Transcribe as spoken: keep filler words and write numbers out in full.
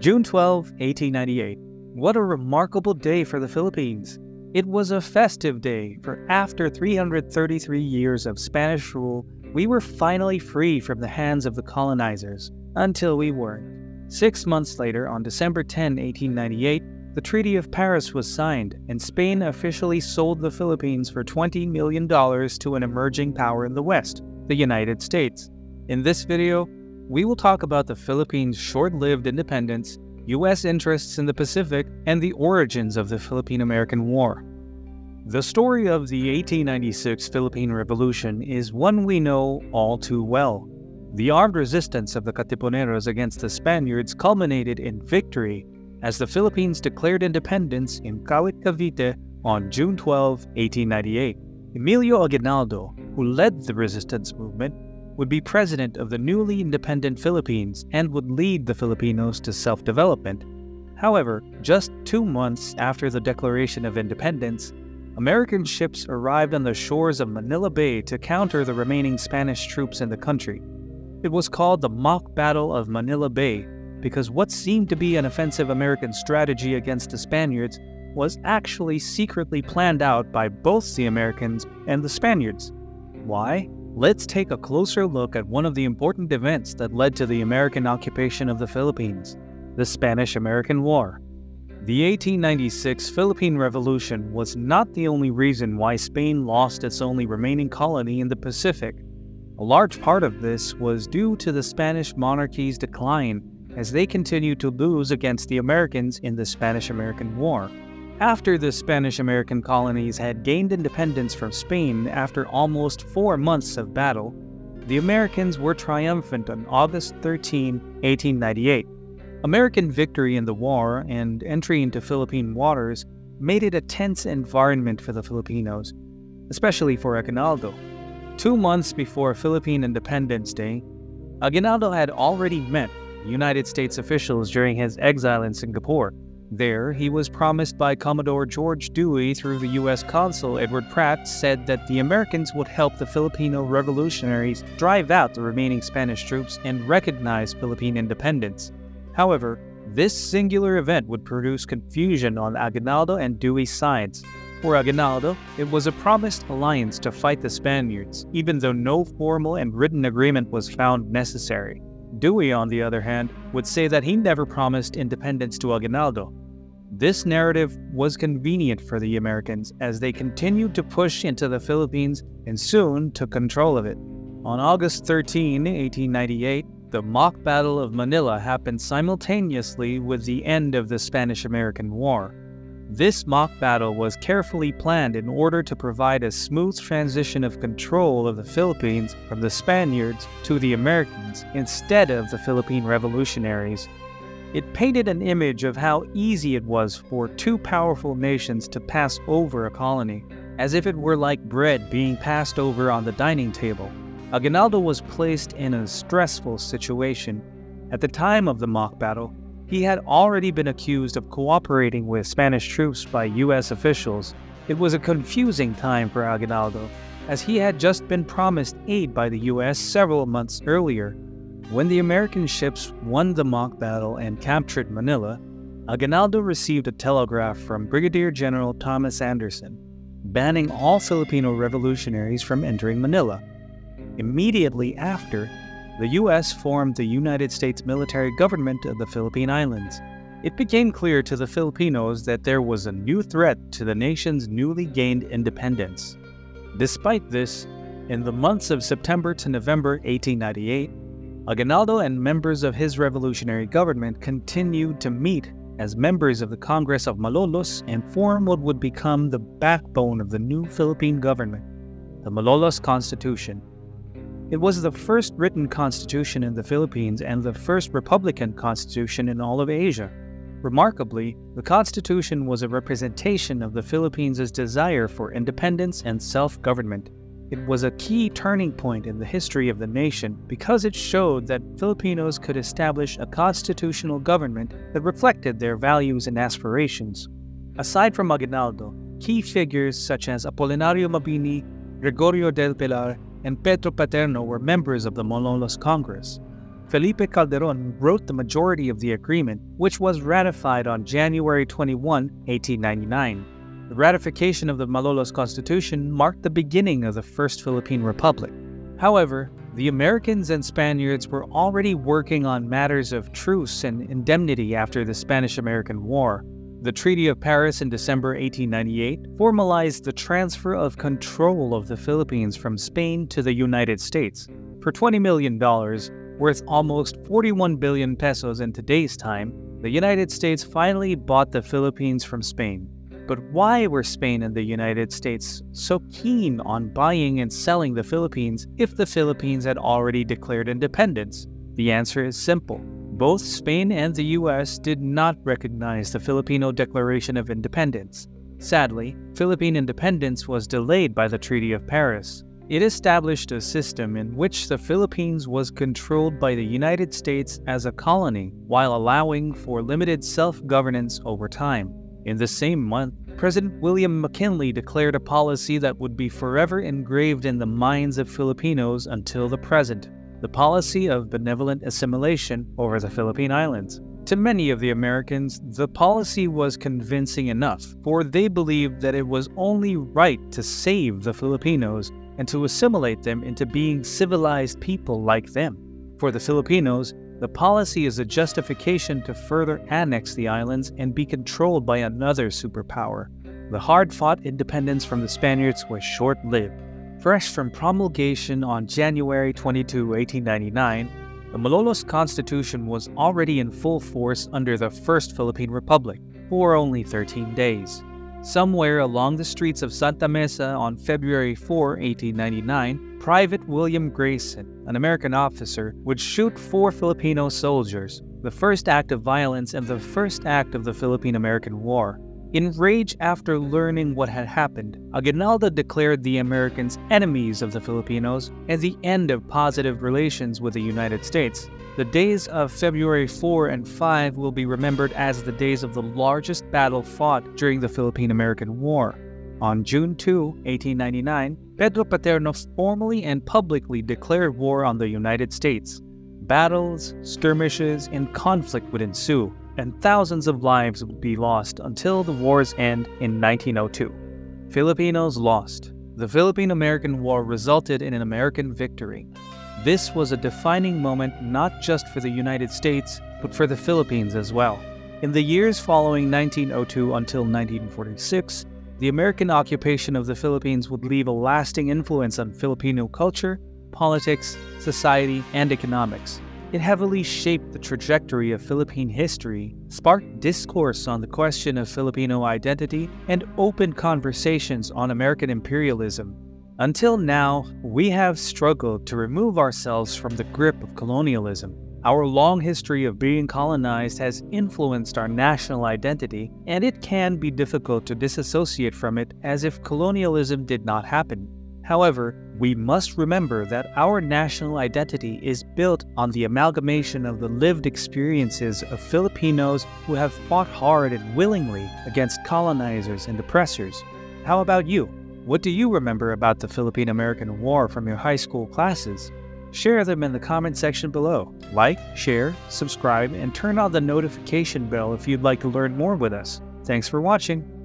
June twelfth, eighteen ninety-eight. What a remarkable day for the Philippines. It was a festive day, for after three hundred thirty-three years of Spanish rule, we were finally free from the hands of the colonizers, until we weren't. Six months later, on December tenth, eighteen ninety-eight, the Treaty of Paris was signed, and Spain officially sold the Philippines for twenty million dollars to an emerging power in the West, the United States. In this video, we will talk about the Philippines' short-lived independence, U S interests in the Pacific, and the origins of the Philippine-American War. The story of the eighteen ninety-six Philippine Revolution is one we know all too well. The armed resistance of the Katipuneros against the Spaniards culminated in victory, as the Philippines declared independence in Kawit, Cavite on June twelfth, eighteen ninety-eight. Emilio Aguinaldo, who led the resistance movement, would be president of the newly independent Philippines and would lead the Filipinos to self-development. However, just two months after the Declaration of Independence, American ships arrived on the shores of Manila Bay to counter the remaining Spanish troops in the country. It was called the Mock Battle of Manila Bay, because what seemed to be an offensive American strategy against the Spaniards was actually secretly planned out by both the Americans and the Spaniards. Why? Let's take a closer look at one of the important events that led to the American occupation of the Philippines, the Spanish-American War. The eighteen ninety-six Philippine Revolution was not the only reason why Spain lost its only remaining colony in the Pacific. A large part of this was due to the Spanish monarchy's decline, as they continued to lose against the Americans in the Spanish-American War. After the Spanish-American colonies had gained independence from Spain after almost four months of battle, the Americans were triumphant on August thirteenth, eighteen ninety-eight. American victory in the war and entry into Philippine waters made it a tense environment for the Filipinos, especially for Aguinaldo. Two months before Philippine Independence Day, Aguinaldo had already met United States officials during his exile in Singapore. There, he was promised by Commodore George Dewey through the U S Consul Edward Pratt said that the Americans would help the Filipino revolutionaries drive out the remaining Spanish troops and recognize Philippine independence. However, this singular event would produce confusion on Aguinaldo and Dewey's sides. For Aguinaldo, it was a promised alliance to fight the Spaniards, even though no formal and written agreement was found necessary. Dewey, on the other hand, would say that he never promised independence to Aguinaldo. This narrative was convenient for the Americans as they continued to push into the Philippines and soon took control of it. On August thirteenth, eighteen ninety-eight, the Mock Battle of Manila happened simultaneously with the end of the Spanish-American War. This mock battle was carefully planned in order to provide a smooth transition of control of the Philippines from the Spaniards to the Americans instead of the Philippine revolutionaries. It painted an image of how easy it was for two powerful nations to pass over a colony, as if it were like bread being passed over on the dining table. Aguinaldo was placed in a stressful situation. At the time of the mock battle, he had already been accused of cooperating with Spanish troops by U S officials. It was a confusing time for Aguinaldo, as he had just been promised aid by the U S several months earlier. When the American ships won the mock battle and captured Manila, Aguinaldo received a telegraph from Brigadier General Thomas Anderson, banning all Filipino revolutionaries from entering Manila. Immediately after, the U S formed the United States Military Government of the Philippine Islands. It became clear to the Filipinos that there was a new threat to the nation's newly gained independence. Despite this, in the months of September to November eighteen ninety-eight, Aguinaldo and members of his revolutionary government continued to meet as members of the Congress of Malolos and form what would become the backbone of the new Philippine government, the Malolos Constitution. It was the first written constitution in the Philippines and the first republican constitution in all of Asia. Remarkably, the constitution was a representation of the Philippines' desire for independence and self-government. It was a key turning point in the history of the nation because it showed that Filipinos could establish a constitutional government that reflected their values and aspirations. Aside from Aguinaldo, key figures such as Apolinario Mabini, Gregorio del Pilar, and Pedro Paterno were members of the Malolos Congress. Felipe Calderon wrote the majority of the agreement, which was ratified on January twenty-first, eighteen ninety-nine. The ratification of the Malolos Constitution marked the beginning of the First Philippine Republic. However, the Americans and Spaniards were already working on matters of truce and indemnity after the Spanish-American War. The Treaty of Paris in December eighteen ninety-eight formalized the transfer of control of the Philippines from Spain to the United States for twenty million dollars, worth almost forty-one billion pesos in today's time. The United States finally bought the Philippines from Spain. But why were Spain and the United States so keen on buying and selling the Philippines if the Philippines had already declared independence? The answer is simple. Both Spain and the U S did not recognize the Filipino Declaration of Independence. Sadly, Philippine independence was delayed by the Treaty of Paris. It established a system in which the Philippines was controlled by the United States as a colony, while allowing for limited self-governance over time. In the same month, President William McKinley declared a policy that would be forever engraved in the minds of Filipinos until the present: the policy of benevolent assimilation over the Philippine Islands. To many of the Americans, the policy was convincing enough, for they believed that it was only right to save the Filipinos and to assimilate them into being civilized people like them. For the Filipinos, the policy is a justification to further annex the islands and be controlled by another superpower. The hard-fought independence from the Spaniards was short-lived. Fresh from promulgation on January twenty-second, eighteen ninety-nine, the Malolos Constitution was already in full force under the First Philippine Republic for only thirteen days. Somewhere along the streets of Santa Mesa on February fourth, eighteen ninety-nine, Private William Grayson, an American officer, would shoot four Filipino soldiers, the first act of violence and the first act of the Philippine-American War. Enraged after learning what had happened, Aguinaldo declared the Americans enemies of the Filipinos and the end of positive relations with the United States. The days of February fourth and fifth will be remembered as the days of the largest battle fought during the Philippine-American War. On June second, eighteen ninety-nine, Pedro Paterno formally and publicly declared war on the United States. Battles, skirmishes, and conflict would ensue, and thousands of lives would be lost until the war's end in nineteen oh two. Filipinos lost. The Philippine-American War resulted in an American victory. This was a defining moment not just for the United States, but for the Philippines as well. In the years following nineteen oh two until nineteen forty-six, the American occupation of the Philippines would leave a lasting influence on Filipino culture, politics, society, and economics. It heavily shaped the trajectory of Philippine history, sparked discourse on the question of Filipino identity, and opened conversations on American imperialism. Until now, we have struggled to remove ourselves from the grip of colonialism. Our long history of being colonized has influenced our national identity, and it can be difficult to disassociate from it as if colonialism did not happen. However, we must remember that our national identity is built on the amalgamation of the lived experiences of Filipinos who have fought hard and willingly against colonizers and oppressors. How about you? What do you remember about the Philippine-American War from your high school classes? Share them in the comment section below. Like, share, subscribe, and turn on the notification bell if you'd like to learn more with us. Thanks for watching.